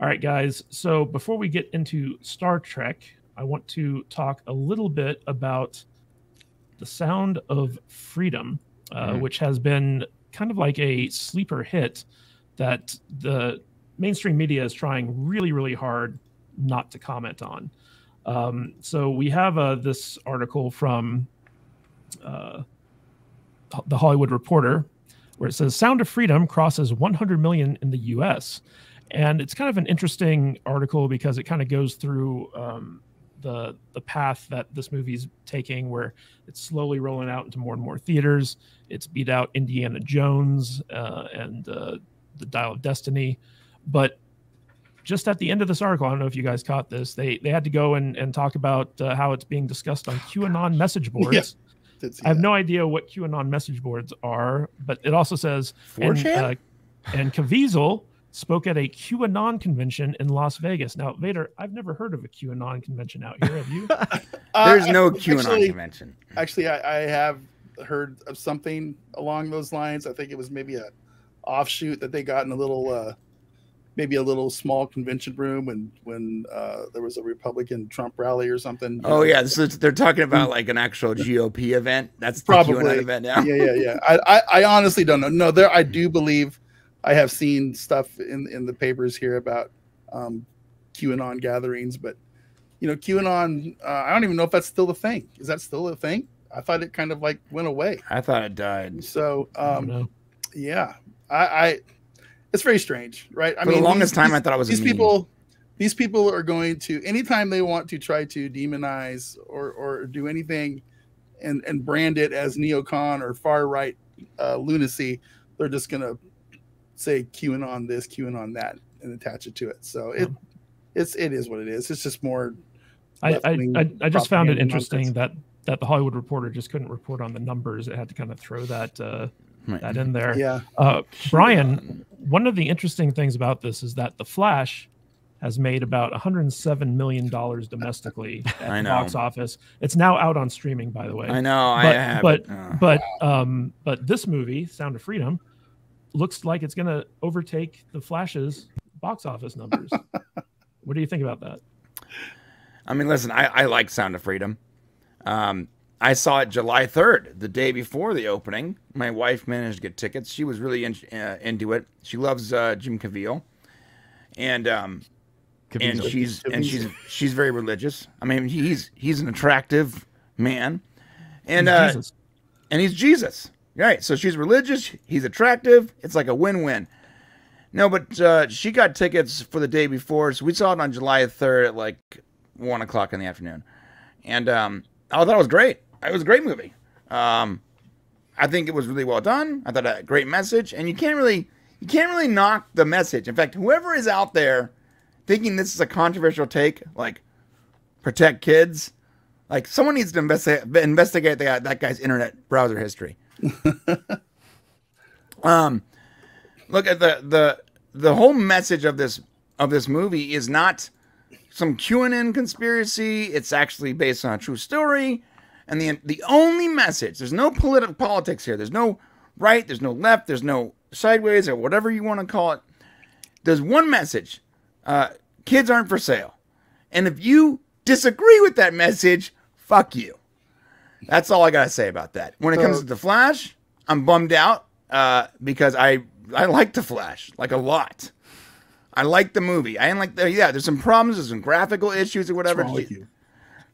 All right, guys. So before we get into Star Trek, I want to talk a little bit about The Sound of Freedom, which has been kind of like a sleeper hit that the mainstream media is trying really, really hard not to comment on. So we have this article from The Hollywood Reporter, where it says, Sound of Freedom crosses 100 million in the U.S., and it's kind of an interesting article because it kind of goes through the path that this movie's taking, where it's slowly rolling out into more and more theaters. It's beat out Indiana Jones and The Dial of Destiny. But just at the end of this article, I don't know if you guys caught this, they had to go and talk about how it's being discussed on QAnon message boards. Yeah, I have no idea what QAnon message boards are, but it also says, and Caviezel spoke at a QAnon convention in Las Vegas. Now, Vader, I've never heard of a QAnon convention out here. Have you? There's no QAnon convention. Actually, I have heard of something along those lines. I think it was maybe a offshoot that they got in a little, maybe a little small convention room when there was a Republican Trump rally or something. Oh, yeah. So they're talking about like an actual GOP event. That's probably the QAnon event now. Yeah. I honestly don't know. No, I do believe I have seen stuff in the papers here about QAnon gatherings, but you know, QAnon, I don't even know if that's still a thing. Is that still a thing? I thought it kind of like went away. I thought it died. So yeah, I it's very strange, right? I mean, the longest time I thought it was these people are going to, anytime they want to try to demonize or do anything and brand it as neocon or far right lunacy, they're just going to say QAnon this, QAnon that, and attach it to it. So it is what it is. It's just more. I just found it interesting that the Hollywood Reporter just couldn't report on the numbers. It had to kind of throw that that in there. Yeah. Brian, one of the interesting things about this is that The Flash has made about $107 million domestically at the box office. It's now out on streaming, by the way. I know. But this movie, Sound of Freedom, looks like it's going to overtake The Flash's box office numbers. What do you think about that? I mean, listen, I like Sound of Freedom. I saw it July 3rd, the day before the opening. My wife managed to get tickets. She was really into it. She loves Jim Caviezel, and she's very religious. I mean, he's an attractive man, and he's Jesus. Right, so she's religious, he's attractive, it's like a win-win. No, but she got tickets for the day before, so we saw it on July 3rd at like 1 o'clock in the afternoon. And I thought it was great. It was a great movie. I think it was really well done. I thought it had a great message, and you can't really knock the message. In fact, whoever is out there thinking this is a controversial take, like protect kids, like someone needs to investigate that guy's internet browser history. Look at the whole message of this movie is not some QAnon conspiracy. It's actually based on a true story, and the only message, there's no politics here. There's no right, there's no left, there's no sideways or whatever you want to call it. There's one message: kids aren't for sale. And if you disagree with that message, fuck you. That's all I gotta say about that. When it comes to The Flash, I'm bummed out because I like The Flash like a lot. I like the movie. I didn't like there's some problems, there's some graphical issues or whatever.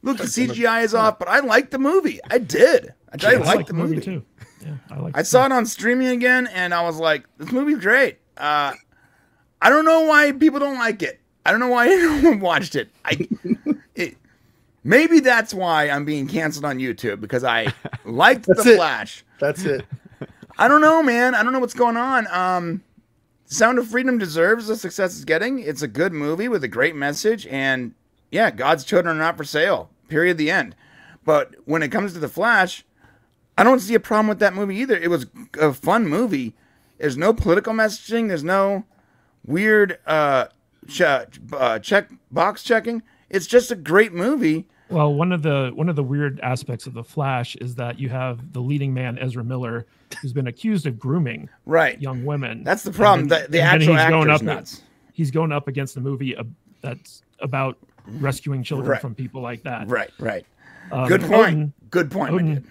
Look, the CGI is off, but I like the movie. I did. I like the movie too. Yeah, I saw it on streaming again, and I was like, this movie's great. I don't know why people don't like it. I don't know why anyone watched it. Maybe that's why I'm being canceled on YouTube, because I liked The Flash. That's it. I don't know, man. I don't know what's going on. Sound of Freedom deserves the success it's getting. It's a good movie with a great message. And yeah, God's children are not for sale. Period. The end. But when it comes to The Flash, I don't see a problem with that movie either. It was a fun movie. There's no political messaging. There's no weird box checking. It's just a great movie. Well, one of the weird aspects of The Flash is that you have the leading man, Ezra Miller, who's been accused of grooming young women. That's the problem. The actual actor's nuts. he's going up against a movie that's about rescuing children from people like that. Right. Good point. Odin,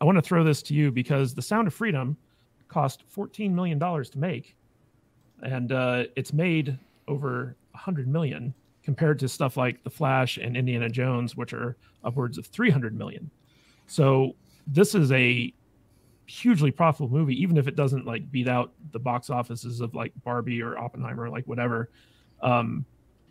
I want to throw this to you because The Sound of Freedom cost $14 million to make, and it's made over $100 million compared to stuff like The Flash and Indiana Jones, which are upwards of $300 million. So this is a hugely profitable movie, even if it doesn't like beat out the box offices of like Barbie or Oppenheimer or like whatever.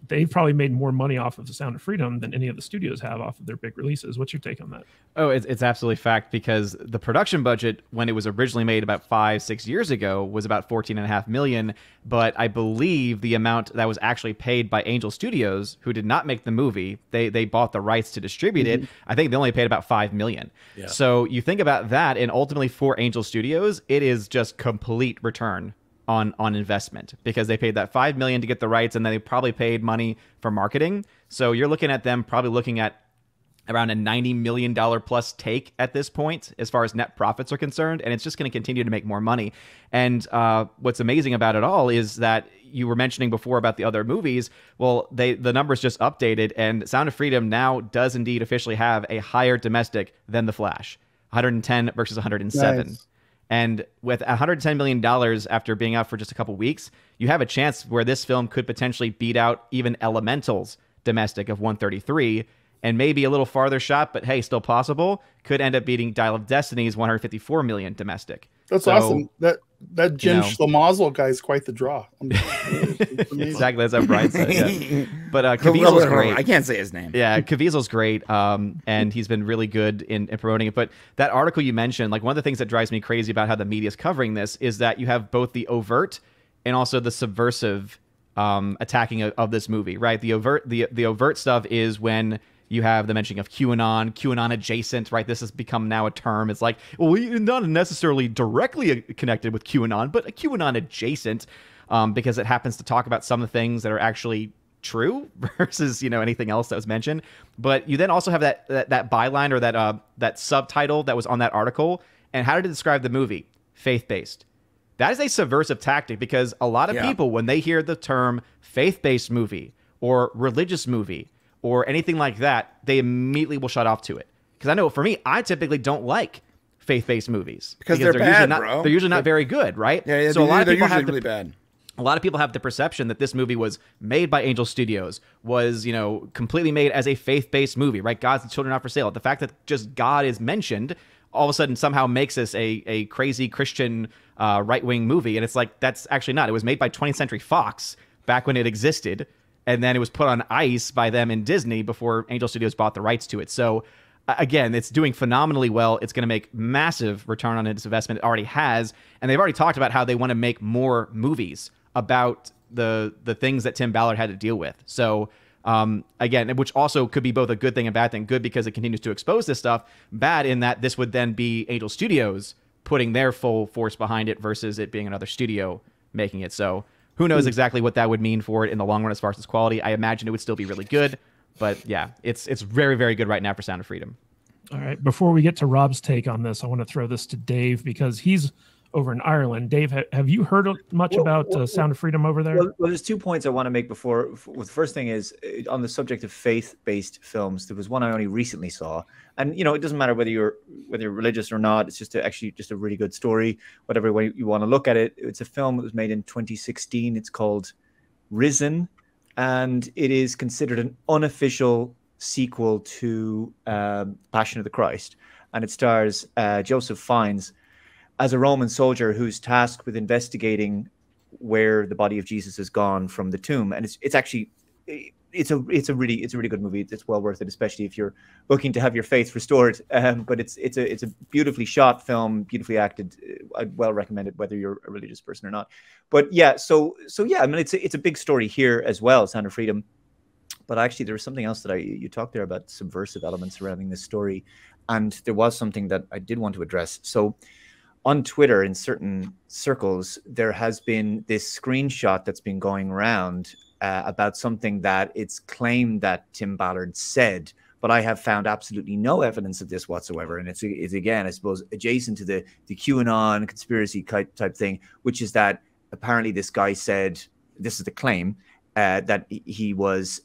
They've probably made more money off of The Sound of Freedom than any of the studios have off of their big releases. What's your take on that? Oh, it's absolutely fact, because the production budget when it was originally made about 5-6 years ago was about $14.5 million. But I believe the amount that was actually paid by Angel Studios, who did not make the movie, they bought the rights to distribute it. I think they only paid about $5 million. Yeah. So you think about that, and ultimately for Angel Studios, it is just complete return on investment, because they paid that $5 million to get the rights, and then they probably paid money for marketing. So you're looking at them probably looking at around a $90 million plus take at this point as far as net profits are concerned, and it's just going to continue to make more money. And what's amazing about it all is that you were mentioning before about the other movies. Well, the numbers just updated, and Sound of Freedom now does indeed officially have a higher domestic than The Flash, 110 versus 107. Nice. And with $110 million after being out for just a couple weeks, you have a chance where this film could potentially beat out even Elemental's domestic of 133, and maybe a little farther shot, but hey, still possible, could end up beating Dial of Destiny's 154 million domestic. That's awesome. That Jim Schlamazel guy is quite the draw. Exactly, that's what Brian said. Yeah. But Caviezel's great. I can't say his name. Yeah, Caviezel's great, and he's been really good in promoting it. But that article you mentioned, like one of the things that drives me crazy about how the media is covering this is that you have both the overt and also the subversive attacking of this movie, right? The overt stuff is when you have the mentioning of QAnon, QAnon adjacent, right? This has become now a term. It's like, well, you're not necessarily directly connected with QAnon, but a QAnon adjacent, because it happens to talk about some of the things that are actually true versus, you know, anything else that was mentioned. But you then also have that byline or that subtitle that was on that article. And how did it describe the movie? Faith-based. That is a subversive tactic, because a lot of people, when they hear the term faith-based movie or religious movie, or anything like that, they immediately will shut off to it. Because I know for me, I typically don't like faith-based movies because they're bad, usually not, bro. They're usually not very good, right? Yeah. So a lot of people have the perception that this movie was made by Angel Studios, was, you know, completely made as a faith-based movie, right? God's the children are for sale. The fact that just God is mentioned all of a sudden somehow makes this a crazy Christian right-wing movie, and it's like, that's actually not. It was made by 20th Century Fox back when it existed. And then it was put on ice by them in Disney before Angel Studios bought the rights to it. So, again, it's doing phenomenally well. It's going to make massive return on its investment. It already has. And they've already talked about how they want to make more movies about the things that Tim Ballard had to deal with. So, again, which also could be both a good thing and bad thing. Good because it continues to expose this stuff. Bad in that this would then be Angel Studios putting their full force behind it versus it being another studio making it. So, who knows exactly what that would mean for it in the long run as far as its quality. I imagine it would still be really good. But yeah, it's very, very good right now for Sound of Freedom. All right. Before we get to Rob's take on this, I want to throw this to Dave because he's over in Ireland. Dave, have you heard much about Sound of Freedom over there? Well, there's 2 points I want to make before. Well, the first thing is on the subject of faith-based films, there was one I only recently saw. And, you know, it doesn't matter whether you're religious or not. It's just actually just a really good story, whatever way you want to look at it. It's a film that was made in 2016. It's called Risen, and it is considered an unofficial sequel to Passion of the Christ. And it stars Joseph Fiennes as a Roman soldier who's tasked with investigating where the body of Jesus has gone from the tomb. And it's a really good movie. It's well worth it, especially if you're looking to have your faith restored. But it's a beautifully shot film, beautifully acted. I'd well recommend it whether you're a religious person or not. But yeah, so yeah, I mean it's a big story here as well, Sound of Freedom. But actually there was something else that you talked there about subversive elements surrounding this story, and there was something that I did want to address. So on Twitter, in certain circles, there has been this screenshot that's been going around about something that it's claimed that Tim Ballard said, but I have found absolutely no evidence of this whatsoever. And it's again, I suppose, adjacent to the QAnon conspiracy type thing, which is that apparently this guy said this is the claim, that he was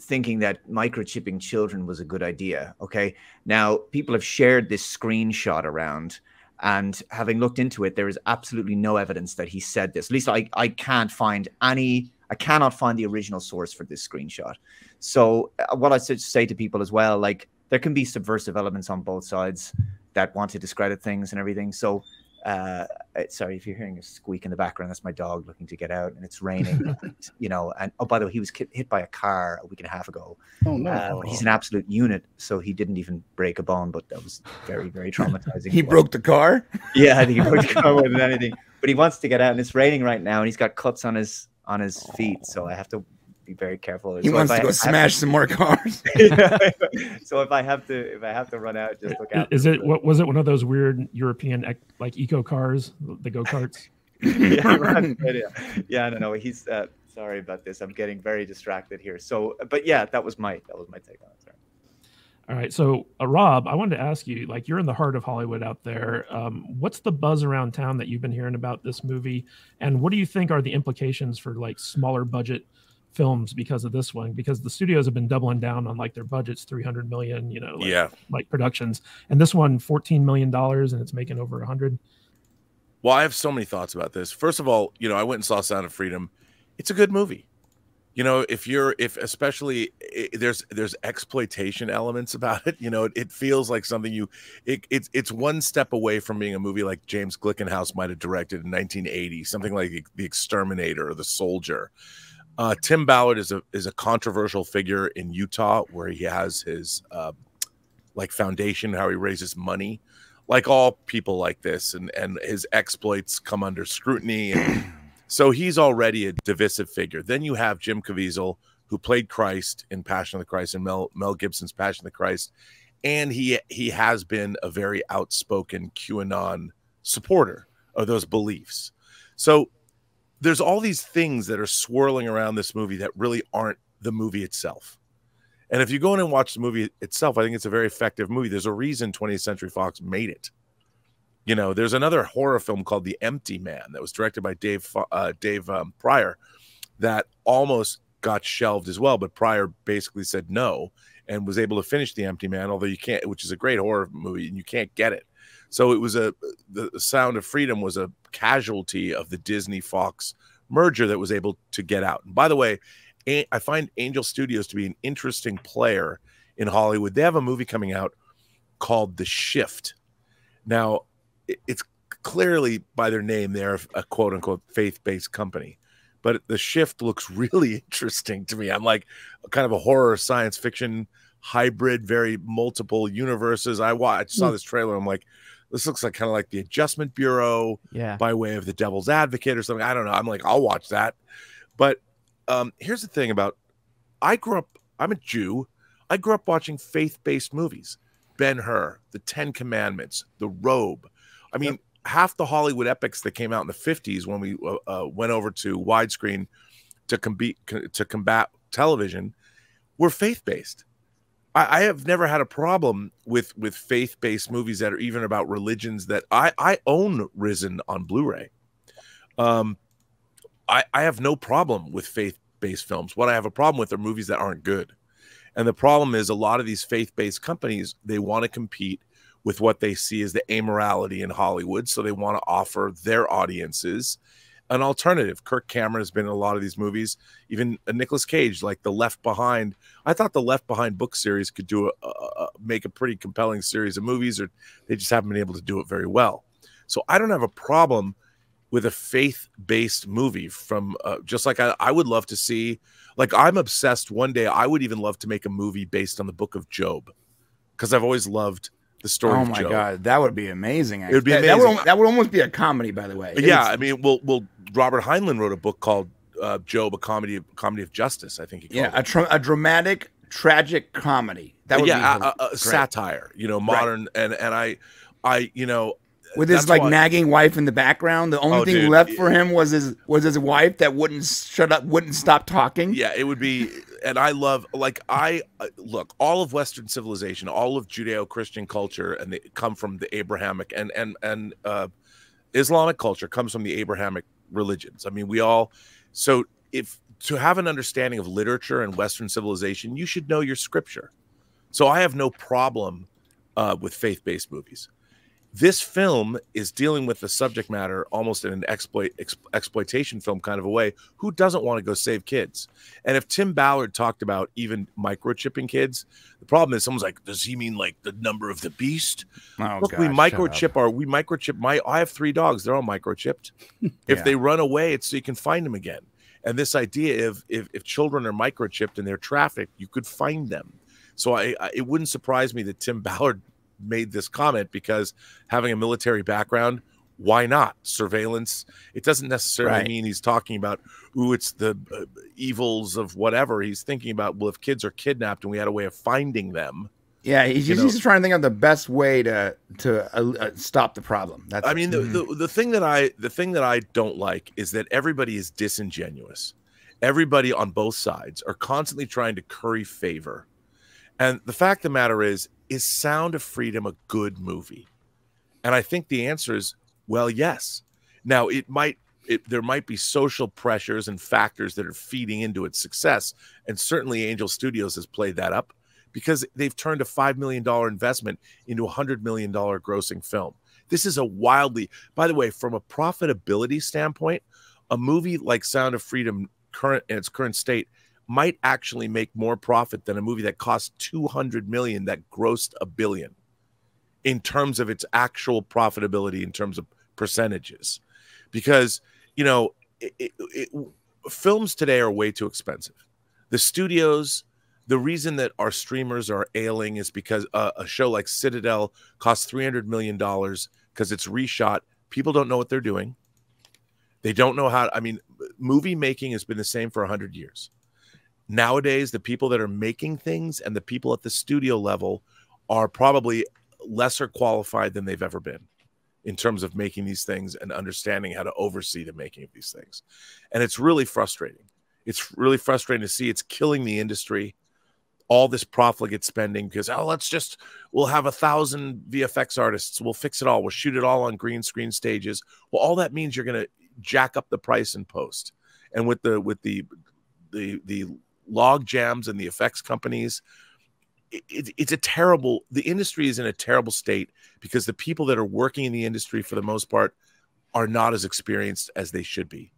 thinking that microchipping children was a good idea. Okay, now people have shared this screenshot around, and having looked into it, there is absolutely no evidence that he said this. At least I can't find any. I cannot find the original source for this screenshot. So what I should say to people as well, like, there can be subversive elements on both sides that want to discredit things and everything. So sorry if you're hearing a squeak in the background, that's my dog looking to get out, and it's raining. And, you know, and oh, by the way, he was hit by a car a week and a half ago. Oh no! He's an absolute unit, so he didn't even break a bone, but that was very, very traumatizing. He broke the car? Yeah, I think he broke the car more than anything. But he wants to get out, and it's raining right now, and he's got cuts on his feet, so I have to be very careful. He wants to go smash some more cars. So if I have to run out, just look out. Is it what was it? One of those weird European like eco cars, the go karts? Yeah, I don't know. He's sorry about this. I'm getting very distracted here. So, but yeah, that was my take on it. Sorry. All right, so Rob, I wanted to ask you, like, you're in the heart of Hollywood out there. What's the buzz around town that you've been hearing about this movie, and what do you think are the implications for like smaller budget films because of this one? Because the studios have been doubling down on like their budgets, 300 million, you know, like productions, and this one $14 million, and it's making over 100. Well, I have so many thoughts about this. First of all, you know, I went and saw Sound of Freedom. It's a good movie. You know, especially there's exploitation elements about it. You know, it feels like something it's one step away from being a movie like James Glickenhaus might have directed in 1980, something like The Exterminator or The Soldier. Tim Ballard is a controversial figure in Utah, where he has his like foundation, how he raises money. Like all people like this, and his exploits come under scrutiny. And so he's already a divisive figure. Then you have Jim Caviezel, who played Christ in Passion of the Christ and Mel Gibson's Passion of the Christ. And he has been a very outspoken QAnon supporter of those beliefs. So there's all these things that are swirling around this movie that really aren't the movie itself. And if you go in and watch the movie itself, I think it's a very effective movie. There's a reason 20th Century Fox made it. You know, there's another horror film called The Empty Man that was directed by Dave Pryor that almost got shelved as well. But Pryor basically said no and was able to finish The Empty Man, although you can't, which is a great horror movie, and you can't get it. So it was the Sound of Freedom was a casualty of the Disney-Fox merger that was able to get out. And by the way, I find Angel Studios to be an interesting player in Hollywood. They have a movie coming out called The Shift. Now, it's clearly by their name they're a quote-unquote faith-based company, but The Shift looks really interesting to me. I'm like kind of a horror science fiction hybrid, very multiple universes. I saw this trailer, I'm like, this looks like kind of like The Adjustment Bureau by way of The Devil's Advocate or something. I don't know, I'm like, I'll watch that. But here's the thing about, I'm a Jew, I grew up watching faith-based movies. Ben-Hur, The Ten Commandments, The Robe. I mean, half the Hollywood epics that came out in the 50s when we went over to widescreen to combat television were faith-based. I have never had a problem with faith-based movies that are even about religions that I own Risen on Blu-ray. I have no problem with faith-based films. What I have a problem with are movies that aren't good. And the problem is a lot of these faith-based companies, they want to compete with what they see as the amorality in Hollywood. So they want to offer their audiences an alternative. Kirk Cameron has been in a lot of these movies, even Nicolas Cage, like The Left Behind. I thought The Left Behind book series could do make a pretty compelling series of movies, or they just haven't been able to do it very well. So I don't have a problem with a faith-based movie from just like I would love to see, like I'm obsessed one day. I would even love to make a movie based on the book of Job, because I've always loved the story. Oh my God, that would be amazing! It would be amazing. That would almost be a comedy, by the way. Yeah, I mean, well, Robert Heinlein wrote a book called Job, a comedy of justice. I think he called it. A dramatic, tragic comedy. That would be a satire, you know, modern. Right. And I you know, with his like nagging wife in the background, the only thing left for him was his wife that wouldn't shut up, wouldn't stop talking. Yeah, it would be. And I love, like, look, all of Western civilization, all of Judeo-Christian culture, and they come from the Abrahamic, and Islamic culture comes from the Abrahamic religions. I mean, we all, so if to have an understanding of literature and Western civilization, you should know your scripture. So I have no problem with faith-based movies. This film is dealing with the subject matter almost in an exploitation film kind of a way. Who doesn't want to go save kids? And if Tim Ballard talked about even microchipping kids, the problem is someone's like, does he mean like the number of the beast? Oh, look, gosh, we microchip I have 3 dogs. They're all microchipped. Yeah. If they run away, it's so you can find them again. And this idea of if children are microchipped and they're trafficked, you could find them. So it wouldn't surprise me that Tim Ballard made this comment, because having a military background, why not surveillance? It doesn't necessarily mean he's talking about, ooh, it's the evils of whatever. He's thinking about, well, if kids are kidnapped and we had a way of finding them. Yeah, he's just trying to think of the best way to stop the problem. That's the thing that I don't like is that everybody is disingenuous. Everybody on both sides are constantly trying to curry favor. And the fact of the matter is Sound of Freedom a good movie? And I think the answer is, well, yes. Now, there might be social pressures and factors that are feeding into its success. And certainly Angel Studios has played that up, because they've turned a $5 million investment into a $100 million grossing film. This is a wildly, by the way, from a profitability standpoint, a movie like Sound of Freedom in its current state might actually make more profit than a movie that cost $200 million that grossed $1 billion in terms of its actual profitability, in terms of percentages, because, you know, films today are way too expensive. The studios, the reason that our streamers are ailing is because a show like Citadel costs $300 million because it's reshot. People don't know what they're doing. They don't know how. I mean, movie making has been the same for 100 years. Nowadays, the people that are making things and the people at the studio level are probably lesser qualified than they've ever been in terms of making these things and understanding how to oversee the making of these things. And it's really frustrating. It's really frustrating to see. It's killing the industry, all this profligate spending, because, oh, we'll have 1,000 VFX artists. We'll fix it all. We'll shoot it all on green screen stages. Well, all that means you're going to jack up the price in post. And with the log jams and the effects companies, it's a terrible, the industry is in a terrible state, because the people that are working in the industry for the most part are not as experienced as they should be.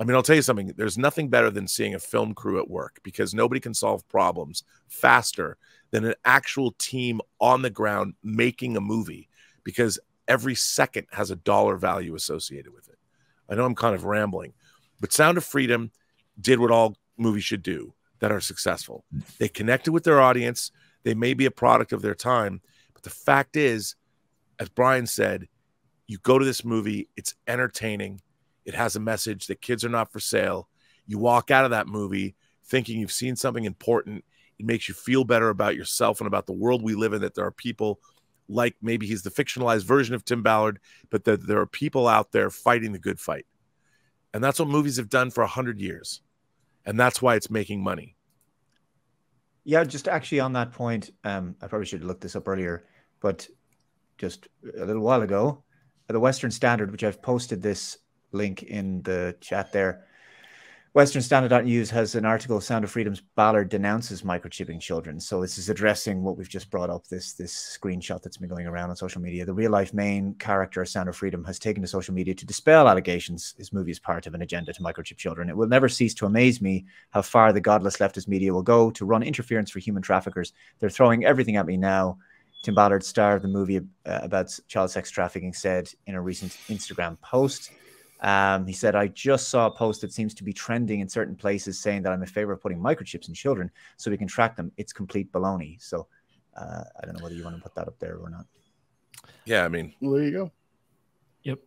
I mean, I'll tell you something, there's nothing better than seeing a film crew at work, because nobody can solve problems faster than an actual team on the ground making a movie, because every second has a dollar value associated with it. I know I'm kind of rambling, but Sound of Freedom did what all movies should do that are successful. They connected with their audience. They may be a product of their time, but the fact is, as Brian said, you go to this movie, it's entertaining. It has a message that kids are not for sale. You walk out of that movie thinking you've seen something important. It makes you feel better about yourself and about the world we live in, that there are people like, maybe he's the fictionalized version of Tim Ballard, but that there are people out there fighting the good fight. And that's what movies have done for 100 years. And that's why it's making money. Yeah, just actually on that point, I probably should have looked this up earlier, but just a little while ago, the Western Standard, which I've posted this link in the chat there, westernstandard.news has an article, Sound of Freedom's Ballard denounces microchipping children. So this is addressing what we've just brought up, this screenshot that's been going around on social media. The real-life main character of Sound of Freedom has taken to social media to dispel allegations his movie is part of an agenda to microchip children. It will never cease to amaze me how far the godless leftist media will go to run interference for human traffickers. They're throwing everything at me now. Tim Ballard, star of the movie about child sex trafficking, said in a recent Instagram post. He said, I just saw a post that seems to be trending in certain places saying that I'm in favor of putting microchips in children so we can track them. It's complete baloney. So I don't know whether you want to put that up there or not. Yeah, I mean, well, there you go. Yep.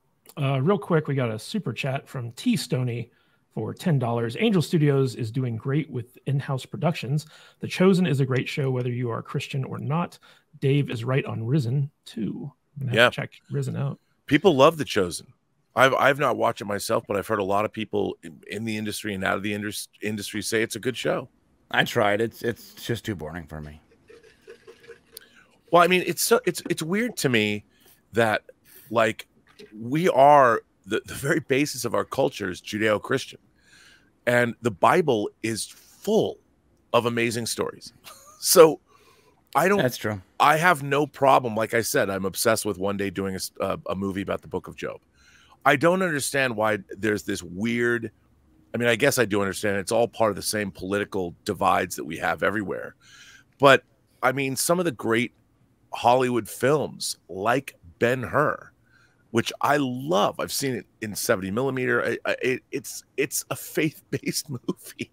Real quick, we got a super chat from T. Stoney for $10. Angel Studios is doing great with in-house productions. The Chosen is a great show, whether you are a Christian or not. Dave is right on Risen, too. Yeah. Check Risen out. People love The Chosen. I've not watched it myself, but I've heard a lot of people in the industry and out of the industry say it's a good show. I tried. It's just too boring for me. Well, I mean, it's weird to me that, like, we are the very basis of our culture is Judeo-Christian. And the Bible is full of amazing stories. So I don't, that's true. I have no problem. Like I said, I'm obsessed with one day doing a movie about the book of Job. I don't understand why there's this weird, I mean, I guess I do understand. It's all part of the same political divides that we have everywhere. But I mean, some of the great Hollywood films like Ben-Hur, which I love. I've seen it in 70 millimeter. It's a faith-based movie.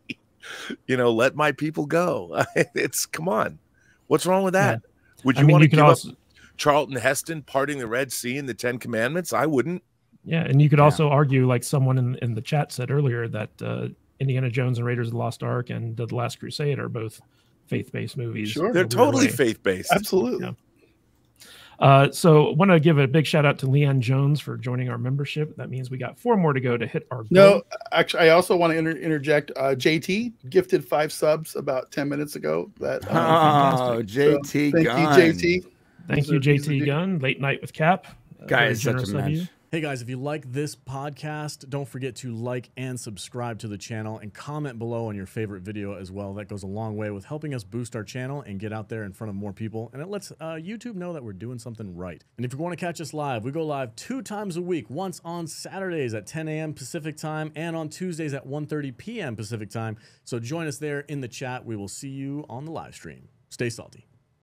You know, let my people go. It's, come on. What's wrong with that? Yeah. Would you want to give also up Charlton Heston parting the Red Sea and the Ten Commandments? I wouldn't. Yeah, and you could also argue, like someone in the chat said earlier, that Indiana Jones and Raiders of the Lost Ark and The Last Crusade are both faith-based movies. Sure, they're totally faith-based. Absolutely. Yeah. So I want to give a big shout out to Leon Jones for joining our membership. That means we got 4 more to go to hit our goal. No, actually, I also want to interject. JT gifted 5 subs about 10 minutes ago. That JT, so, thank you, JT Gunn. Late night with Cap. Guy is such a match. Hey guys, if you like this podcast, don't forget to like and subscribe to the channel and comment below on your favorite video as well. That goes a long way with helping us boost our channel and get out there in front of more people. And it lets YouTube know that we're doing something right. And if you want to catch us live, we go live 2 times a week, once on Saturdays at 10 a.m. Pacific time and on Tuesdays at 1:30 p.m. Pacific time. So join us there in the chat. We will see you on the live stream. Stay salty.